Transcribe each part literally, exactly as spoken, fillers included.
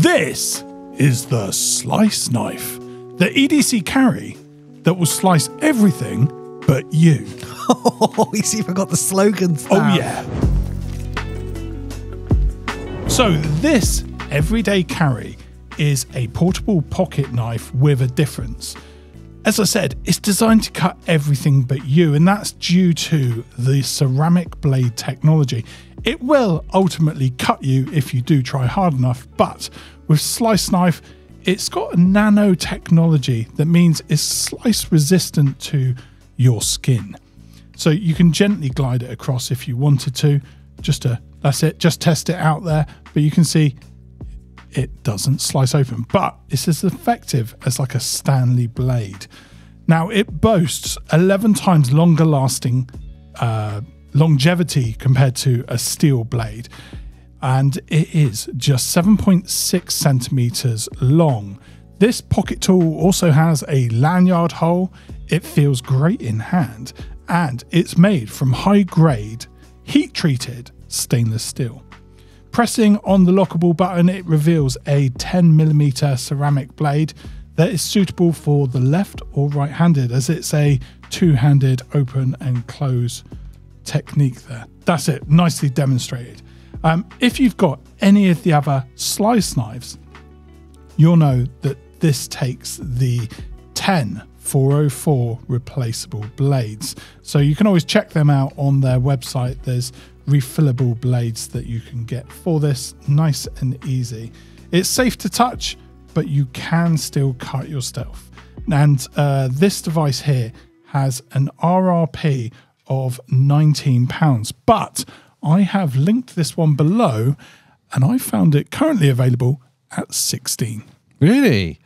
This is the Slice knife, the E D C carry that will slice everything but you. Oh, he's even got the slogans now. Oh, yeah. So this everyday carry is a portable pocket knife with a difference. As I said, it's designed to cut everything but you, and that's due to the ceramic blade technology. It will ultimately cut you if you do try hard enough, but with Slice knife, it's got nanotechnology that means it's slice resistant to your skin. So you can gently glide it across if you wanted to, just to, that's it, just test it out there, but you can see it doesn't slice open, but it's as effective as like a Stanley blade. Now it boasts eleven times longer lasting uh, longevity compared to a steel blade. And it is just seven point six centimeters long. This pocket tool also has a lanyard hole. It feels great in hand, and it's made from high grade heat treated stainless steel. Pressing on the lockable button, it reveals a ten millimeter ceramic blade that is suitable for the left or right-handed, as it's a two-handed open and close technique there. That's it, nicely demonstrated. Um, if you've got any of the other Slice knives, you'll know that this takes the ten four oh four replaceable blades. So you can always check them out on their website. There's refillable blades that you can get for this, nice and easy. It's safe to touch, but you can still cut yourself. And uh, this device here has an R R P of nineteen pounds, but I have linked this one below and I found it currently available at sixteen. Really?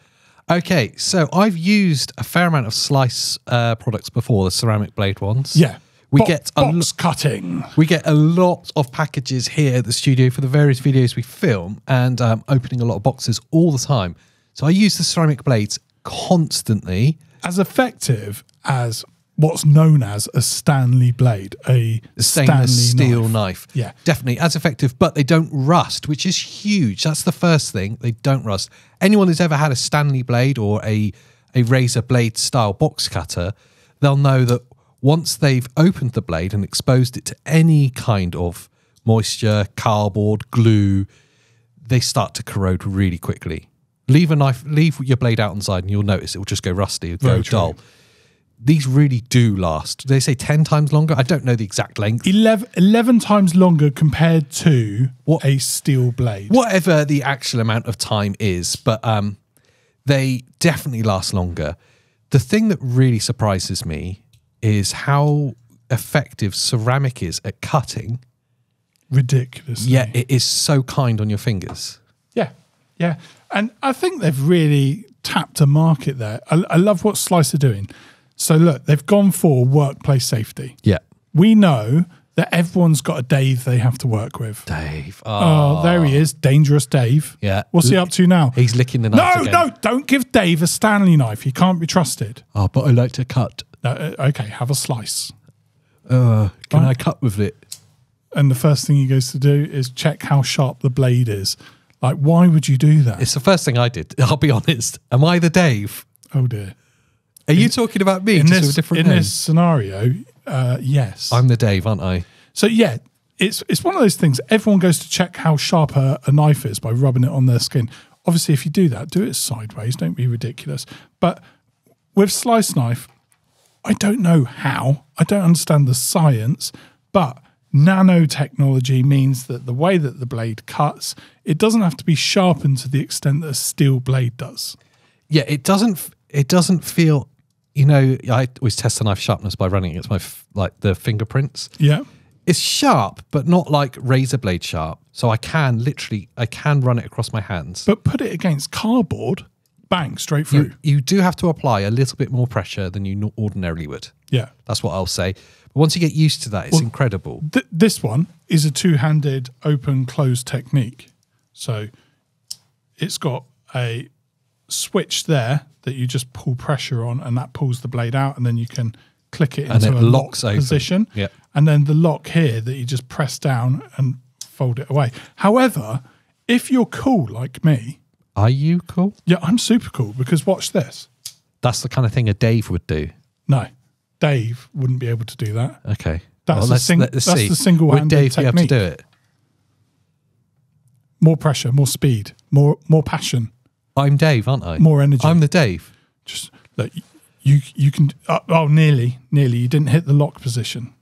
Okay, so I've used a fair amount of Slice uh, products before, the ceramic blade ones. Yeah. We Bo get a box cutting. We get a lot of packages here at the studio for the various videos we film, and um, opening a lot of boxes all the time. So I use the ceramic blades constantly. As effective as what's known as a Stanley blade, a stainless Stanley steel knife. knife. Yeah, definitely as effective, but they don't rust, which is huge. That's the first thing. They don't rust. Anyone who's ever had a Stanley blade or a a razor blade style box cutter, they'll know that once they've opened the blade and exposed it to any kind of moisture, cardboard, glue, they start to corrode really quickly. Leave a knife, leave your blade out inside, and you'll notice it will just go rusty, it'll go dull. These really do last. They say ten times longer. I don't know the exact length. eleven, eleven times longer compared to what a steel blade. Whatever the actual amount of time is, but um, they definitely last longer. The thing that really surprises me is how effective ceramic is at cutting. Ridiculous. Yeah, it is so kind on your fingers. Yeah, yeah. And I think they've really tapped a market there. I, I love what Slice are doing. So look, they've gone for workplace safety. Yeah. We know that everyone's got a Dave they have to work with. Dave. Oh, oh there he is, dangerous Dave. Yeah. What's he up to now? He's licking the knife. No, again. no, don't give Dave a Stanley knife. He can't be trusted. Oh, but I like to cut. No, okay, have a slice. Uh, can right. I cut with it? And the first thing he goes to do is check how sharp the blade is. Like, why would you do that? It's the first thing I did. I'll be honest. Am I the Dave? Oh, dear. Are in, you talking about me? In, just this, a different in this scenario, uh, yes. I'm the Dave, aren't I? So, yeah, it's, it's one of those things. Everyone goes to check how sharp a, a knife is by rubbing it on their skin. Obviously, if you do that, do it sideways. Don't be ridiculous. But with Slice knife, I don't know how, I don't understand the science, but nanotechnology means that the way that the blade cuts, it doesn't have to be sharpened to the extent that a steel blade does. Yeah, it doesn't it doesn't feel, you know, I always test the knife sharpness by running against my, like, the fingerprints. Yeah. It's sharp, but not like razor blade sharp. So I can literally, I can run it across my hands. But put it against cardboard. Bang, straight through. You, you do have to apply a little bit more pressure than you ordinarily would. Yeah. That's what I'll say. But once you get used to that, it's well, incredible. Th this one is a two-handed open-close technique. So it's got a switch there that you just pull pressure on, and that pulls the blade out, and then you can click it into and it a locks lock open. position. Yeah. And then the lock here that you just press down and fold it away. However, If you're cool like me. Are you cool? Yeah, I'm super cool, because watch this. That's the kind of thing a Dave would do. No, Dave wouldn't be able to do that. Okay. That's, well, let's, sing let's that's see. the single-handed technique. Would Dave be able to do it? More pressure, more speed, more more passion. I'm Dave, aren't I? More energy. I'm the Dave. Just look, you you can. Uh, oh, nearly, nearly. You didn't hit the lock position.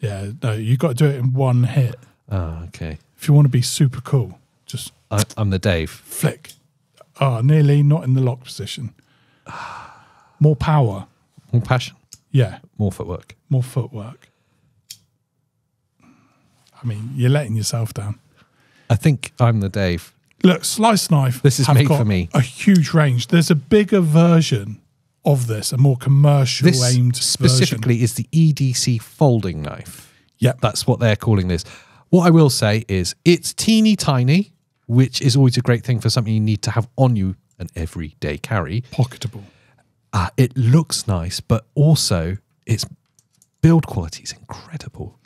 Yeah, no, you got to do it in one hit. Oh, okay. If you want to be super cool, just. I, I'm the Dave. Flick. Oh, nearly. Not in the lock position. More power. More passion. Yeah. More footwork. More footwork. I mean, you're letting yourself down. I think I'm the Dave. Look, Slice Knife. This is made for me. A huge range. There's a bigger version of this, a more commercial aimed version. This specifically is the E D C folding knife. Yep. That's what they're calling this. What I will say is it's teeny tiny, which is always a great thing for something you need to have on you an everyday carry. Pocketable. Uh, it looks nice, but also its build quality is incredible.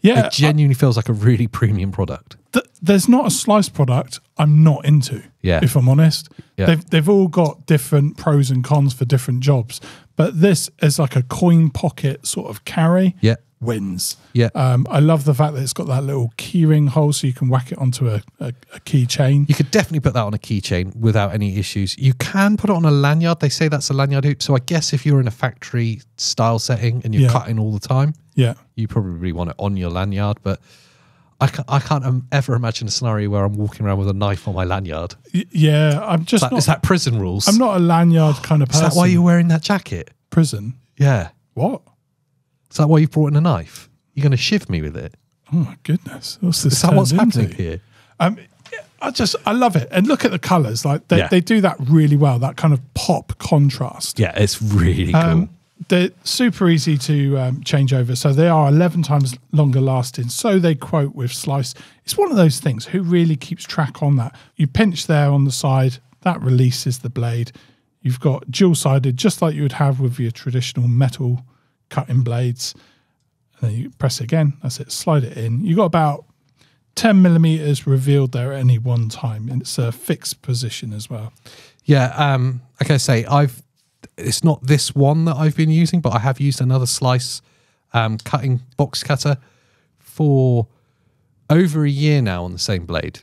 Yeah, it genuinely I, feels like a really premium product. Th there's not a Slice product I'm not into, yeah. if I'm honest. Yeah. They've, they've all got different pros and cons for different jobs. But this is like a coin pocket sort of carry. Yeah. Wins. Yeah. Um, I love the fact that it's got that little keyring hole so you can whack it onto a, a, a keychain. You could definitely put that on a keychain without any issues. You can put it on a lanyard. They say that's a lanyard hoop. So I guess if you're in a factory style setting and you're yeah. cutting all the time, yeah, you probably want it on your lanyard. But I can't, I can't ever imagine a scenario where I'm walking around with a knife on my lanyard. Y yeah, I'm just. Is that, not, is that prison rules? I'm not a lanyard kind of person. Is that why you're wearing that jacket? Prison? Yeah. What? Is that why you've brought in a knife? You're going to shiv me with it? Oh my goodness! What's this? Is that what's happening here? Um, I just I love it, and look at the colours. Like they, yeah. they do that really well. That kind of pop contrast. Yeah, it's really cool. Um, they're super easy to um, change over, so they are eleven times longer lasting. So they quote with Slice. It's one of those things. Who really keeps track on that? You pinch there on the side. That releases the blade. You've got dual sided, just like you would have with your traditional metal cutting blades, and then you press it again. That's it. Slide it in. You got about ten millimeters revealed there at any one time, and it's a fixed position as well. Yeah. Um, like I say, I've it's not this one that I've been using, but I have used another Slice um, cutting box cutter for over a year now on the same blade,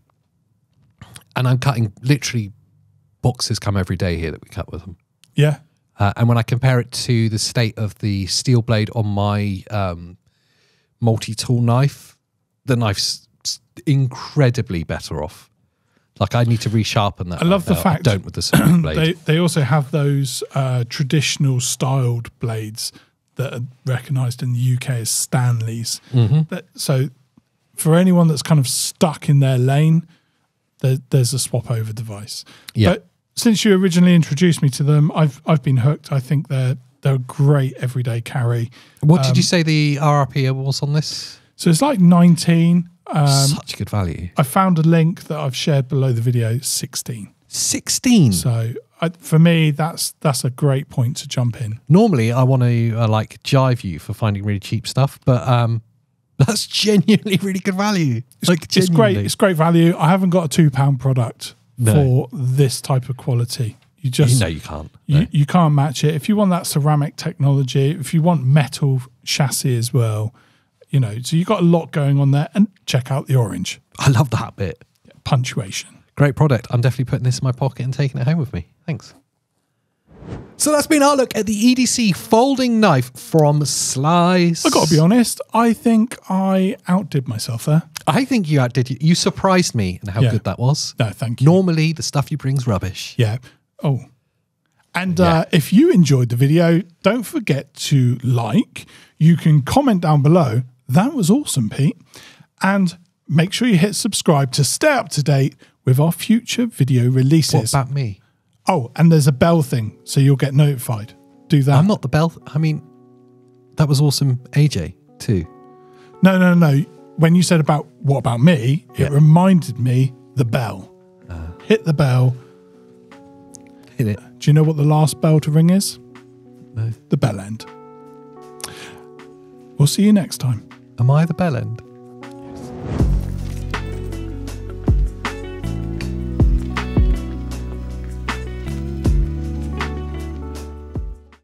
and I'm cutting literally boxes come every day here that we cut with them. Yeah. Uh, and when I compare it to the state of the steel blade on my um, multi-tool knife, the knife's incredibly better off. Like, I need to resharpen that. I love the fact I don't with the smooth blade. They, they also have those uh, traditional styled blades that are recognised in the U K as Stanleys. Mm-hmm. that, so for anyone that's kind of stuck in their lane, there, there's a swap-over device. Yeah. But, since you originally introduced me to them, I've I've been hooked. I think they're they're a great everyday carry. What um, did you say the R R P was on this? So it's like nineteen. Um, Such good value. I found a link that I've shared below the video. Sixteen. Sixteen. So I, for me, that's that's a great point to jump in. Normally, I want to uh, like jive you for finding really cheap stuff, but um, that's genuinely really good value. Like it's, it's great. It's great value. I haven't got a two pound product. No. For this type of quality, you just no, you can't. No. You, you can't match it. If you want that ceramic technology, if you want metal chassis as well, you know. So you got a lot going on there. And check out the orange. I love that bit. Yeah, punctuation. Great product. I'm definitely putting this in my pocket and taking it home with me. Thanks. So that's been our look at the E D C folding knife from Slice. I've got to be honest, I think I outdid myself there. I think you outdid you. You surprised me in how yeah. good that was. No, thank you. Normally, the stuff you bring is rubbish. Yeah. Oh. And yeah. Uh, if you enjoyed the video, don't forget to like. You can comment down below. That was awesome, Pete. And make sure you hit subscribe to stay up to date with our future video releases. What about me? Oh, and there's a bell thing, so you'll get notified. Do that. I'm not the bell. Th I mean, that was awesome, A J, too. No, no, no. When you said about what about me, yeah. it reminded me the bell. Uh, Hit the bell. Hit it. Do you know what the last bell to ring is? No. The bell end. We'll see you next time. Am I the bell end?